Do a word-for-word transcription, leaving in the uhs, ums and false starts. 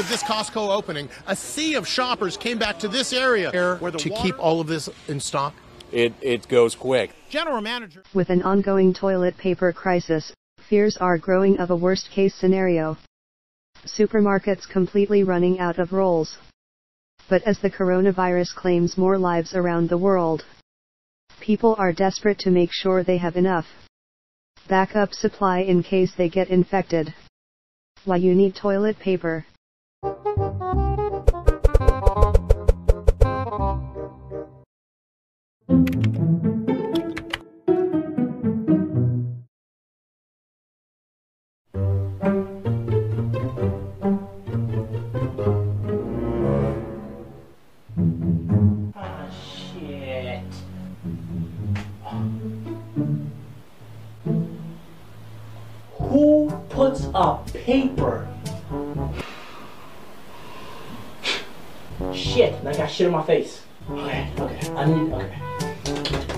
of this Costco opening, a sea of shoppers came back to this area where the to water... keep all of this in stock. It, it goes quick. General Manager. With an ongoing toilet paper crisis, fears are growing of a worst-case scenario. Supermarkets completely running out of rolls. But as the coronavirus claims more lives around the world, people are desperate to make sure they have enough backup supply in case they get infected. Why you need toilet paper? Who puts up paper? Shit, I got shit in my face. Okay, okay, I need, okay.